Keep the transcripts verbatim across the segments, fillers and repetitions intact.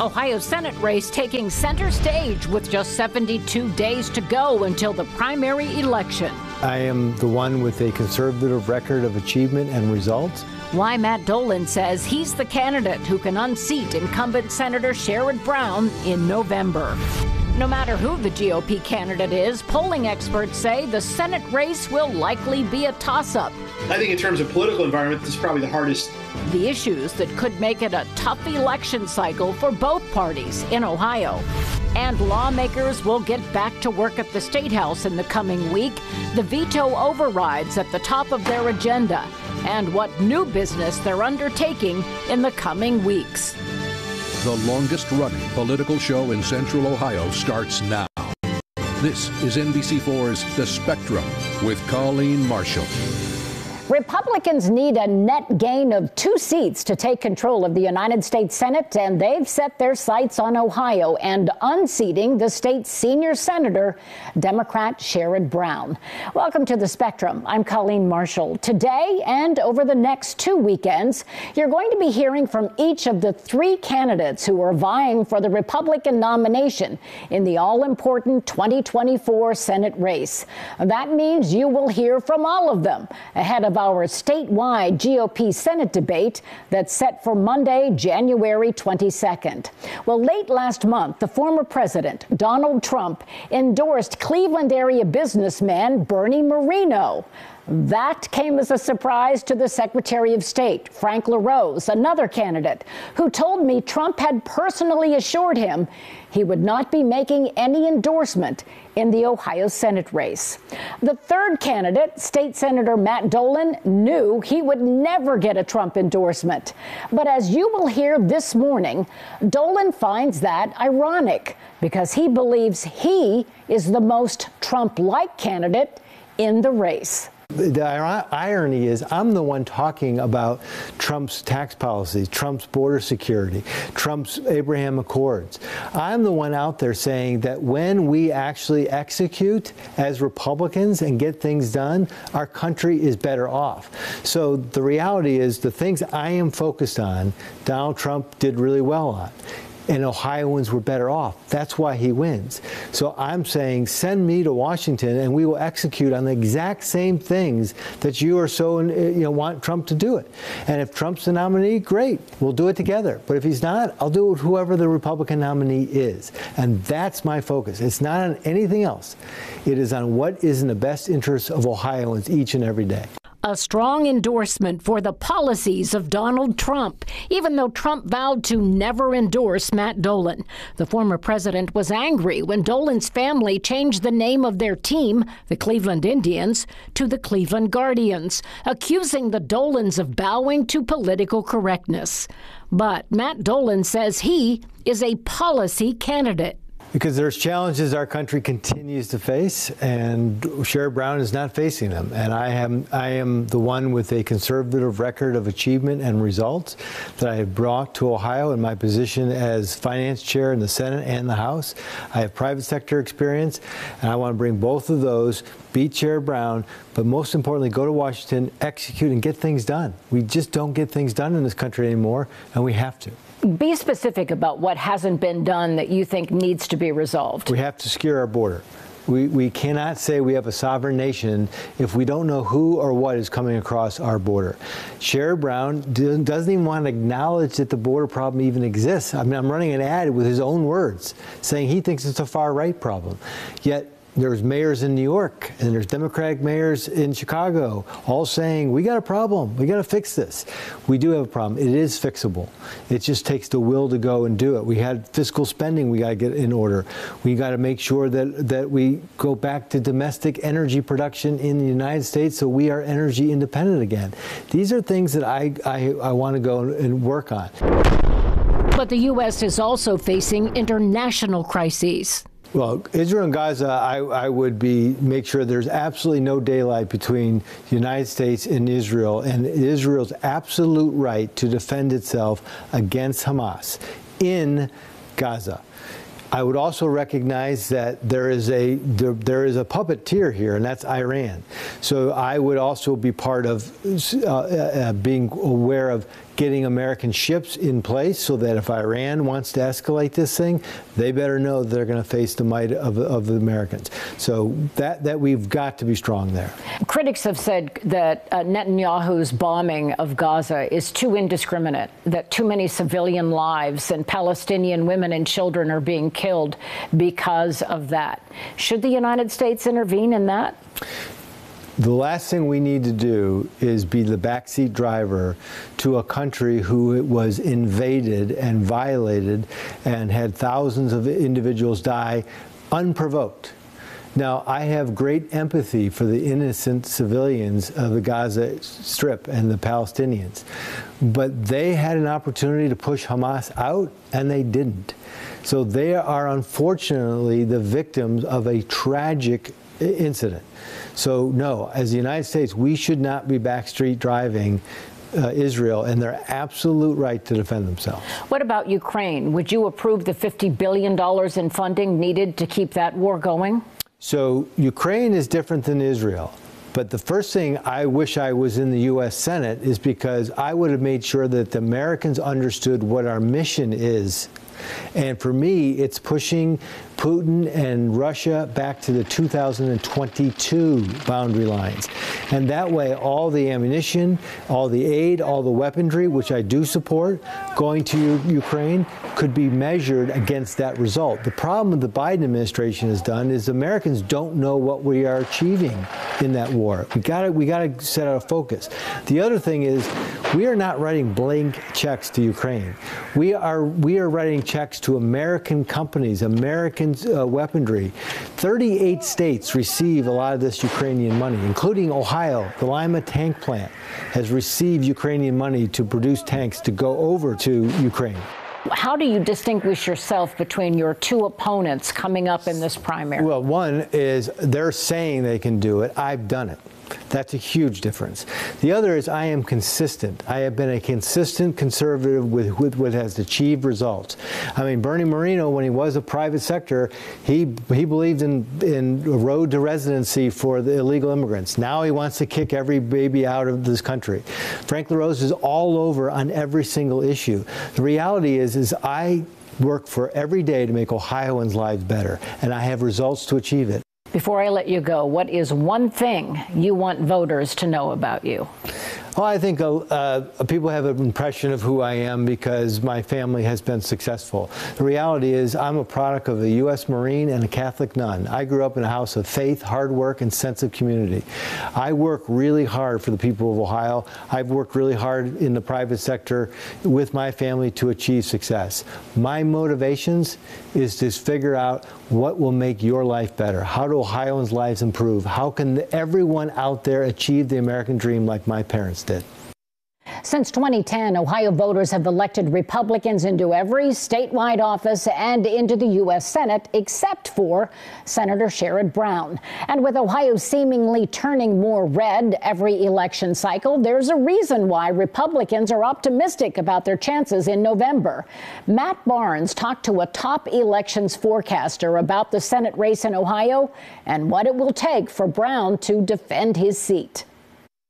Ohio Senate race taking center stage with just seventy-two days to go until the primary election. I am the one with a conservative record of achievement and results. Why Matt Dolan says he's the candidate who can unseat incumbent Senator Sherrod Brown in November. No matter who the G O P candidate is, polling experts say the Senate race will likely be a toss-up. I think in terms of political environment, this is probably the hardest. The issues that could make it a tough election cycle for both parties in Ohio. And lawmakers will get back to work at the State House in the coming week. The veto overrides at the top of their agenda and what new business they're undertaking in the coming weeks. The longest-running political show in Central Ohio starts now. This is N B C four's The Spectrum with Colleen Marshall. Republicans need a net gain of two seats to take control of the United States Senate, and they've set their sights on Ohio and unseating the state's senior senator, Democrat Sherrod Brown. Welcome to The Spectrum. I'm Colleen Marshall. Today and over the next two weekends, you're going to be hearing from each of the three candidates who are vying for the Republican nomination in the all-important twenty twenty-four Senate race. That means you will hear from all of them ahead of our statewide G O P Senate debate that's set for Monday, January twenty-second. Well, late last month, the former president, Donald Trump, endorsed Cleveland-area businessman Bernie Moreno. That came as a surprise to the Secretary of State, Frank LaRose, another candidate, who told me Trump had personally assured him he would not be making any endorsement in the Ohio Senate race. The third candidate, State Senator Matt Dolan, knew he would never get a Trump endorsement. But as you will hear this morning, Dolan finds that ironic because he believes he is the most Trump-like candidate in the race. The irony is I'm the one talking about Trump's tax policy, Trump's border security, Trump's Abraham Accords. I'm the one out there saying that when we actually execute as Republicans and get things done, our country is better off. So the reality is the things I am focused on, Donald Trump did really well on. And Ohioans were better off. That's why he wins. So I'm saying send me to Washington and we will execute on the exact same things that you are so, you know, want Trump to do it. And if Trump's the nominee, great, we'll do it together. But if he's not, I'll do it with whoever the Republican nominee is. And that's my focus. It's not on anything else. It is on what is in the best interest of Ohioans each and every day. A strong endorsement for the policies of Donald Trump, even though Trump vowed to never endorse Matt Dolan. The former president was angry when Dolan's family changed the name of their team, the Cleveland Indians, to the Cleveland Guardians, accusing the Dolans of bowing to political correctness. But Matt Dolan says he is a policy candidate. Because there's challenges our country continues to face, and Sherrod Brown is not facing them. And I am, I am the one with a conservative record of achievement and results that I have brought to Ohio in my position as finance chair in the Senate and the House. I have private sector experience, and I want to bring both of those, beat Sherrod Brown, but most importantly, go to Washington, execute, and get things done. We just don't get things done in this country anymore, and we have to. Be specific about what hasn't been done that you think needs to be resolved. We have to secure our border. We, we cannot say we have a sovereign nation if we don't know who or what is coming across our border. Sherrod Brown doesn't even want to acknowledge that the border problem even exists. I mean, I'm running an ad with his own words, saying he thinks it's a far-right problem. Yet, there's mayors in New York, and there's Democratic mayors in Chicago, all saying, we got a problem, we got to fix this. We do have a problem. It is fixable. It just takes the will to go and do it. We had fiscal spending we got to get in order. We got to make sure that, that we go back to domestic energy production in the United States so we are energy independent again. These are things that I, I, I want to go and work on. But the U S is also facing international crises. Well, Israel and Gaza, I, I would be make sure there's absolutely no daylight between the United States and Israel, and Israel's absolute right to defend itself against Hamas in Gaza. I would also recognize that there is a there, there is a puppeteer here, and that's Iran. So I would also be part of uh, uh, being aware of getting American ships in place so that if Iran wants to escalate this thing, they better know they're going to face the might of, of the Americans. So that, that we've got to be strong there. Critics have said that uh, Netanyahu's bombing of Gaza is too indiscriminate, that too many civilian lives and Palestinian women and children are being killed because of that. Should the United States intervene in that? The last thing we need to do is be the backseat driver to a country who was invaded and violated and had thousands of individuals die unprovoked. Now, I have great empathy for the innocent civilians of the Gaza Strip and the Palestinians, but they had an opportunity to push Hamas out, and they didn't. So they are unfortunately the victims of a tragic incident. So no, as the United States, we should not be backstreet driving uh, Israel and their absolute right to defend themselves. What about Ukraine? Would you approve the fifty billion dollars in funding needed to keep that war going? So Ukraine is different than Israel. But the first thing I wish I was in the U S Senate is because I would have made sure that the Americans understood what our mission is. And for me, it's pushing Putin and Russia back to the two thousand twenty-two boundary lines. And that way, all the ammunition, all the aid, all the weaponry, which I do support, going to Ukraine, could be measured against that result. The problem the Biden administration has done is Americans don't know what we are achieving in that war. We gotta, we gotta set out a focus. The other thing is, we are not writing blank checks to Ukraine. We are, we are writing checks to American companies, American uh, weaponry. thirty-eight states receive a lot of this Ukrainian money, including Ohio. The Lima tank plant has received Ukrainian money to produce tanks to go over to Ukraine. How do you distinguish yourself between your two opponents coming up in this primary? Well, one is they're saying they can do it. I've done it. That's a huge difference. The other is I am consistent. I have been a consistent conservative with, with what has achieved results. I mean, Bernie Moreno, when he was a private sector, he, he believed in, in a road to residency for the illegal immigrants. Now he wants to kick every baby out of this country. Frank LaRose is all over on every single issue. The reality is, is I work for every day to make Ohioans' lives better, and I have results to achieve it. Before I let you go, what is one thing you want voters to know about you? Well, I think uh, people have an impression of who I am because my family has been successful. The reality is I'm a product of a U S Marine and a Catholic nun. I grew up in a house of faith, hard work, and sense of community. I work really hard for the people of Ohio. I've worked really hard in the private sector with my family to achieve success. My motivations is to figure out what will make your life better. How do Ohioans' lives improve? How can everyone out there achieve the American dream like my parents did? Since twenty ten, Ohio voters have elected Republicans into every statewide office and into the U S Senate, except for Senator Sherrod Brown. And with Ohio seemingly turning more red every election cycle, there's a reason why Republicans are optimistic about their chances in November. Matt Barnes talked to a top elections forecaster about the Senate race in Ohio and what it will take for Brown to defend his seat.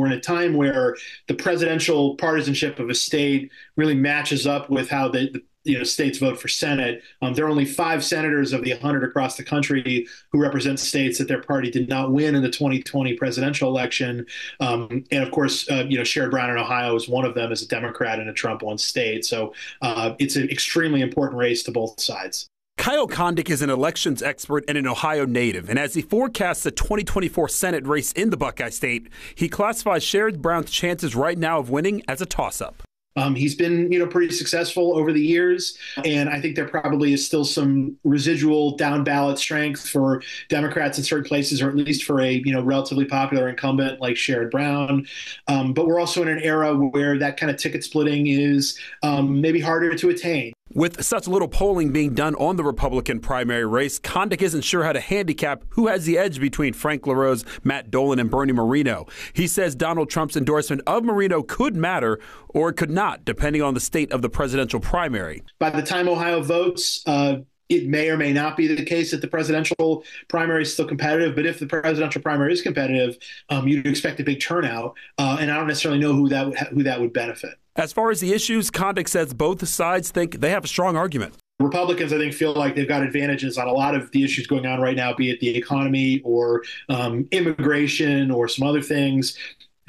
We're in a time where the presidential partisanship of a state really matches up with how the, the you know, states vote for Senate. Um, there are only five senators of the one hundred across the country who represent states that their party did not win in the twenty twenty presidential election. Um, and of course, uh, you know, Sherrod Brown in Ohio is one of them, as a Democrat in a Trump-won state. So uh, it's an extremely important race to both sides. Kyle Kondik is an elections expert and an Ohio native, and as he forecasts the twenty twenty-four Senate race in the Buckeye State, he classifies Sherrod Brown's chances right now of winning as a toss-up. Um, he's been, you know, pretty successful over the years, and I think there probably is still some residual down-ballot strength for Democrats in certain places, or at least for a, you know, relatively popular incumbent like Sherrod Brown. Um, but we're also in an era where that kind of ticket splitting is um, maybe harder to attain. With such little polling being done on the Republican primary race, Kondik isn't sure how to handicap who has the edge between Frank LaRose, Matt Dolan, and Bernie Moreno. He says Donald Trump's endorsement of Moreno could matter or it could not, depending on the state of the presidential primary. By the time Ohio votes, uh, it may or may not be the case that the presidential primary is still competitive. But if the presidential primary is competitive, um, you'd expect a big turnout. Uh, and I don't necessarily know who that, who that would benefit. As far as the issues, Kondik says both sides think they have a strong argument. Republicans, I think, feel like they've got advantages on a lot of the issues going on right now, be it the economy or um, immigration or some other things.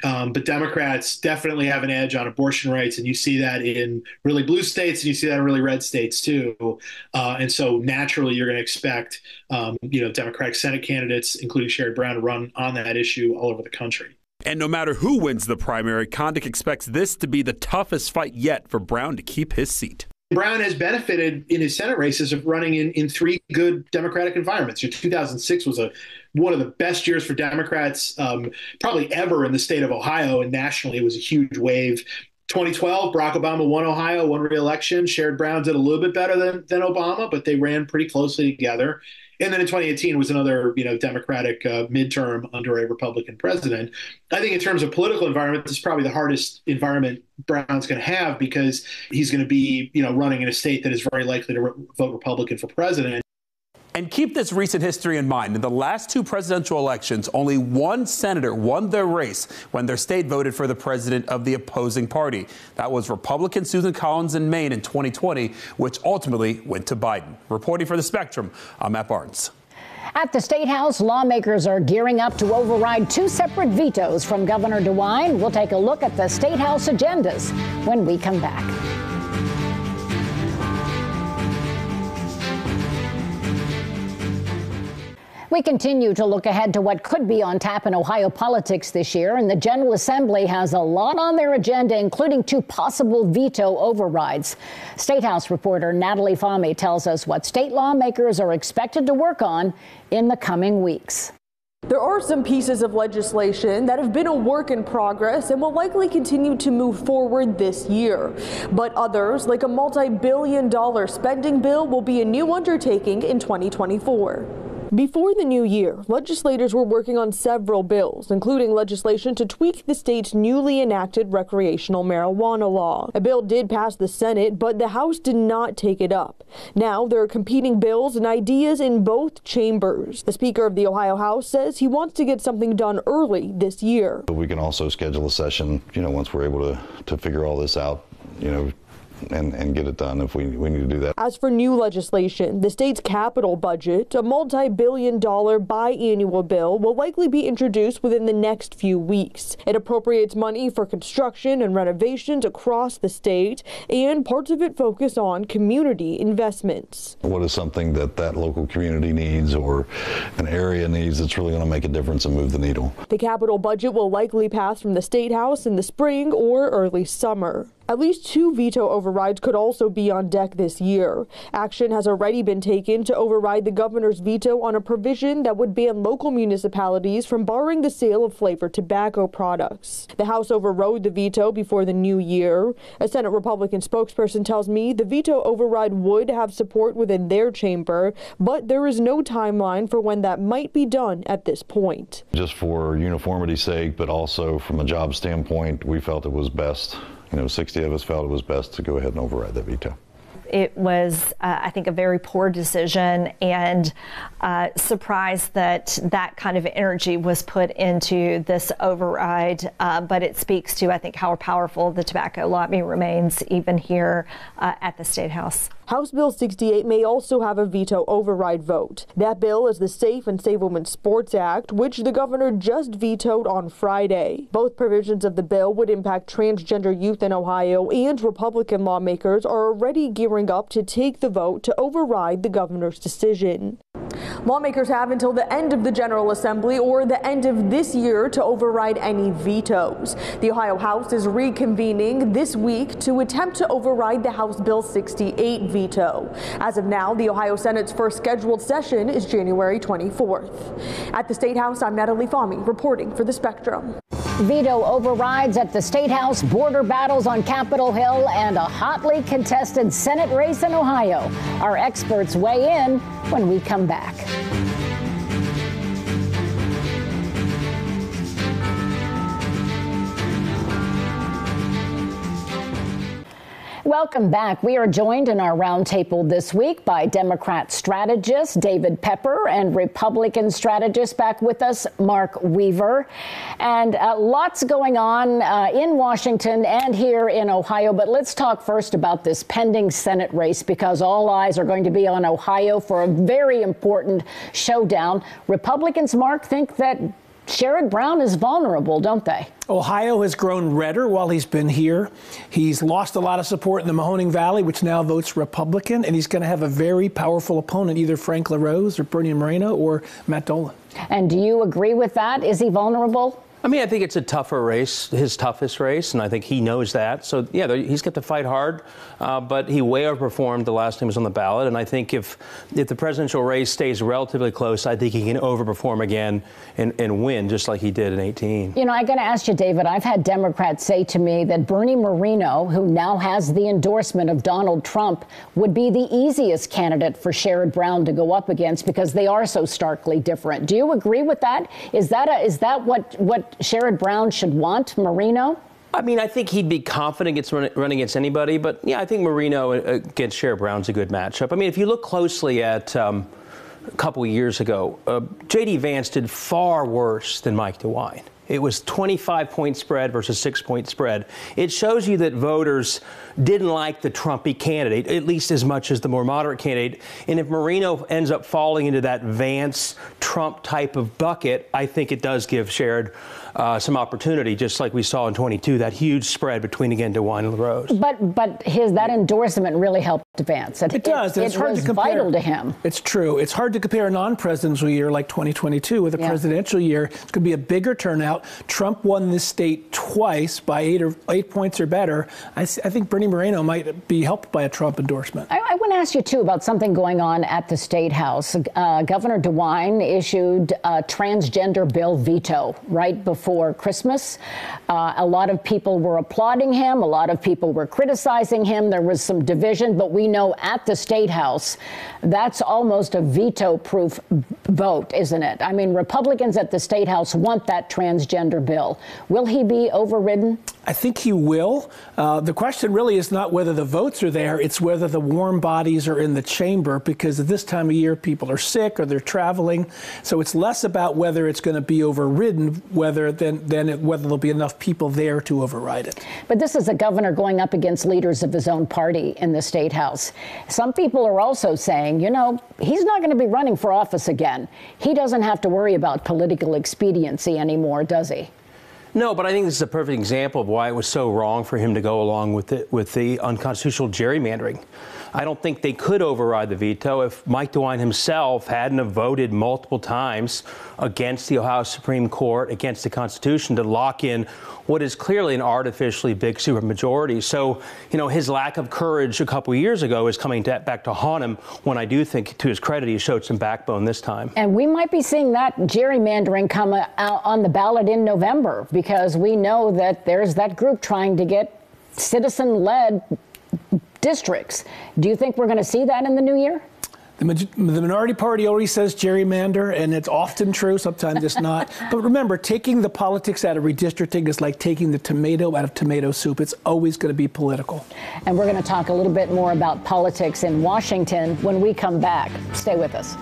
Um, but Democrats definitely have an edge on abortion rights, and you see that in really blue states, and you see that in really red states too. Uh, and so naturally, you're going to expect, um, you know, Democratic Senate candidates, including Sherrod Brown, to run on that issue all over the country. And no matter who wins the primary, Kondik expects this to be the toughest fight yet for Brown to keep his seat. Brown has benefited in his Senate races of running in, in three good Democratic environments. Your two thousand six was a one of the best years for Democrats um, probably ever in the state of Ohio, and nationally it was a huge wave. twenty twelve, Barack Obama won Ohio, won re-election. Sherrod Brown did a little bit better than, than Obama, but they ran pretty closely together. And then in twenty eighteen was another, you know, Democratic uh, midterm under a Republican president. I think in terms of political environment, this is probably the hardest environment Brown's going to have, because he's going to be, you know, running in a state that is very likely to re- vote Republican for president. And keep this recent history in mind. In the last two presidential elections, only one senator won their race when their state voted for the president of the opposing party. That was Republican Susan Collins in Maine in twenty twenty, which ultimately went to Biden. Reporting for The Spectrum, I'm Matt Barnes. At the State House, lawmakers are gearing up to override two separate vetoes from Governor DeWine. We'll take a look at the State House agendas when we come back. We continue to look ahead to what could be on tap in Ohio politics this year, and the General Assembly has a lot on their agenda, including two possible veto overrides. State House reporter Natalie Fahmy tells us what state lawmakers are expected to work on in the coming weeks. There are some pieces of legislation that have been a work in progress and will likely continue to move forward this year. But others, like a multi-billion dollar spending bill, will be a new undertaking in twenty twenty-four. Before the new year, legislators were working on several bills, including legislation to tweak the state's newly enacted recreational marijuana law. A bill did pass the Senate, but the House did not take it up. Now there are competing bills and ideas in both chambers. The Speaker of the Ohio House says he wants to get something done early this year. We can also schedule a session, you know, once we're able to, to figure all this out, you know, And, and get it done if we, we need to do that. As for new legislation, the state's capital budget, a multi-billion dollar biannual bill, will likely be introduced within the next few weeks. It appropriates money for construction and renovations across the state, and parts of it focus on community investments. What is something that that local community needs or an area needs that's really going to make a difference and move the needle? The capital budget will likely pass from the State House in the spring or early summer. At least two veto overrides could also be on deck this year. Action has already been taken to override the governor's veto on a provision that would ban local municipalities from barring the sale of flavored tobacco products. The House overrode the veto before the new year. A Senate Republican spokesperson tells me the veto override would have support within their chamber, but there is no timeline for when that might be done at this point. Just for uniformity's sake, but also from a job standpoint, we felt it was best. You know, sixty of us felt it was best to go ahead and override that veto. It was, uh, I think, a very poor decision, and uh, surprised that that kind of energy was put into this override. Uh, but it speaks to, I think, how powerful the tobacco lobby remains, even here uh, at the State House. House Bill sixty-eight may also have a veto override vote. That bill is the Safe and Save Women's Sports Act, which the governor just vetoed on Friday. Both provisions of the bill would impact transgender youth in Ohio, and Republican lawmakers are already gearing up to take the vote to override the governor's decision. Lawmakers have until the end of the General Assembly or the end of this year to override any vetoes. The Ohio House is reconvening this week to attempt to override the House Bill sixty-eight veto. As of now, the Ohio Senate's first scheduled session is January twenty-fourth. At the State House, I'm Natalie Fahmy, reporting for The Spectrum. Veto overrides at the State House, border battles on Capitol Hill, and a hotly contested Senate race in Ohio. Our experts weigh in when we come back. Welcome back. We are joined in our roundtable this week by Democrat strategist David Pepper and Republican strategist, back with us, Mark Weaver. And uh, lots going on uh, in Washington and here in Ohio. But let's talk first about this pending Senate race, because all eyes are going to be on Ohio for a very important showdown. Republicans, Mark, think that Sherrod Brown is vulnerable, don't they? Ohio has grown redder while he's been here. He's lost a lot of support in the Mahoning Valley, which now votes Republican, and he's going to have a very powerful opponent, either Frank LaRose or Bernie Moreno or Matt Dolan. And do you agree with that? Is he vulnerable? I mean, I think it's a tougher race, his toughest race, and I think he knows that. So, yeah, he's got to fight hard, uh, but he way overperformed the last time he was on the ballot. And I think if if the presidential race stays relatively close, I think he can overperform again and, and win, just like he did in eighteen. You know, I got to ask you, David, I've had Democrats say to me that Bernie Moreno, who now has the endorsement of Donald Trump, would be the easiest candidate for Sherrod Brown to go up against because they are so starkly different. Do you agree with that? Is that a, is that what what Sherrod Brown should want, Moreno? I mean, I think he'd be confident against run, running against anybody, but yeah, I think Moreno against Sherrod Brown's a good matchup. I mean, if you look closely at um, a couple of years ago, uh, J D. Vance did far worse than Mike DeWine. It was twenty-five point spread versus six point spread. It shows you that voters didn't like the Trumpy candidate, at least as much as the more moderate candidate. And if Moreno ends up falling into that Vance-Trump type of bucket, I think it does give Sherrod uh, some opportunity, just like we saw in twenty-two, that huge spread between, again, DeWine and LaRose. But but his that endorsement really helped Vance. It, it does. It, it it's hard was to compare. Vital to him. It's true. It's hard to compare a non-presidential year like twenty twenty-two with a yeah. presidential year. It's going to be a bigger turnout. Trump won this state twice by eight or eight points or better. I, I think Bernie Moreno might be helped by a Trump endorsement. I, I want to ask you, too, about something going on at the State House. Uh, Governor DeWine issued a transgender bill veto right before Christmas. Uh, a lot of people were applauding him. A lot of people were criticizing him. There was some division. But we know at the State House, that's almost a veto-proof vote, isn't it? I mean, Republicans at the State House want that transgender transgender bill. Will he be overridden? I think he will. Uh, the question really is not whether the votes are there, it's whether the warm bodies are in the chamber, because at this time of year people are sick or they're traveling. So it's less about whether it's going to be overridden whether than, than it, whether there'll be enough people there to override it. But this is a governor going up against leaders of his own party in the State House. Some people are also saying, you know, he's not going to be running for office again. He doesn't have to worry about political expediency anymore, does he? No, but I think this is a perfect example of why it was so wrong for him to go along with the, with the unconstitutional gerrymandering. I don't think they could override the veto if Mike DeWine himself hadn't have voted multiple times against the Ohio Supreme Court, against the Constitution, to lock in what is clearly an artificially big supermajority. So, you know, his lack of courage a couple of years ago is coming to, back to haunt him, when I do think, to his credit, he showed some backbone this time. And we might be seeing that gerrymandering come out on the ballot in November, because we know that there's that group trying to get citizen-led districts. Do you think we're going to see that in the new year? The, the minority party already says gerrymander, and it's often true, sometimes it's not. But remember, taking the politics out of redistricting is like taking the tomato out of tomato soup. It's always going to be political. And we're going to talk a little bit more about politics in Washington when we come back. Stay with us.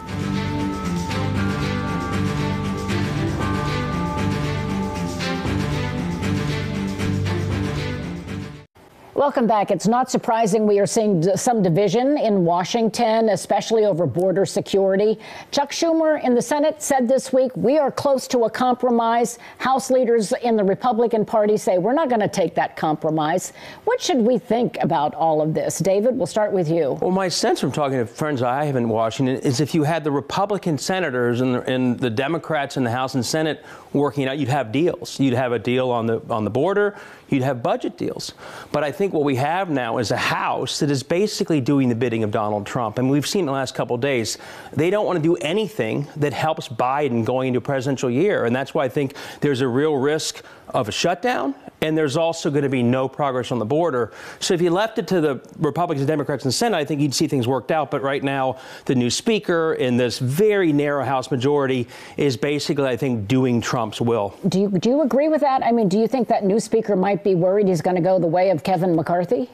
Welcome back. It's not surprising we are seeing some division in Washington, especially over border security. Chuck Schumer in the Senate said this week, we are close to a compromise. House leaders in the Republican Party say we're not going to take that compromise. What should we think about all of this? David, we'll start with you. Well, my sense from talking to friends I have in Washington is if you had the Republican senators and the, and the Democrats in the House and Senate working out, you'd have deals. You'd have a deal on the on the border. You'd have budget deals. But I think what we have now is a House that is basically doing the bidding of Donald Trump. And we've seen in the last couple of days, they don't want to do anything that helps Biden going into a presidential year. And that's why I think there's a real risk of a shutdown. And there's also going to be no progress on the border. So if you left it to the Republicans and Democrats in the Senate, I think you'd see things worked out. But right now, the new speaker in this very narrow House majority is basically, I think, doing Trump's will. Do you, do you agree with that? I mean, do you think that new speaker might be worried he's going to go the way of Kevin McCarthy?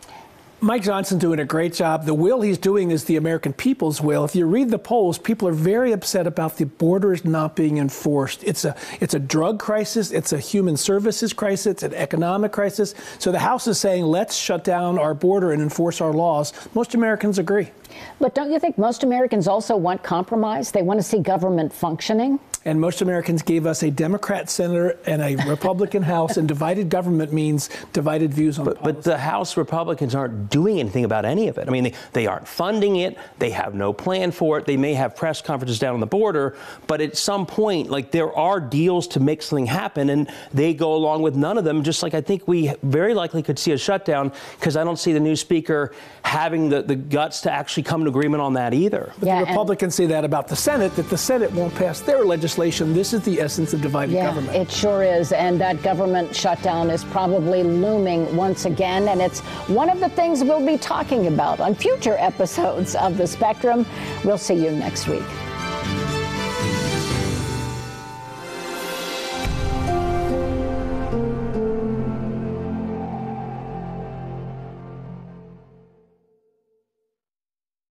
Mike Johnson's doing a great job. The will he's doing is the American people's will. If you read the polls, people are very upset about the borders not being enforced. It's a it's a drug crisis. It's a human services crisis. It's an economic crisis. So the House is saying, let's shut down our border and enforce our laws. Most Americans agree. But don't you think most Americans also want compromise? They want to see government functioning? And most Americans gave us a Democrat senator and a Republican House, and divided government means divided views on but, policy. But the House Republicans aren't doing anything about any of it. I mean, they, they aren't funding it. They have no plan for it. They may have press conferences down on the border, but at some point, like, there are deals to make something happen, and they go along with none of them, just like I think we very likely could see a shutdown, because I don't see the new speaker having the, the guts to actually come to agreement on that either. But yeah, the Republicans say that about the Senate, that the Senate won't pass their legislation. This is the essence of divided yeah, government. It sure is. And that government shutdown is probably looming once again. And it's one of the things we'll be talking about on future episodes of The Spectrum. We'll see you next week.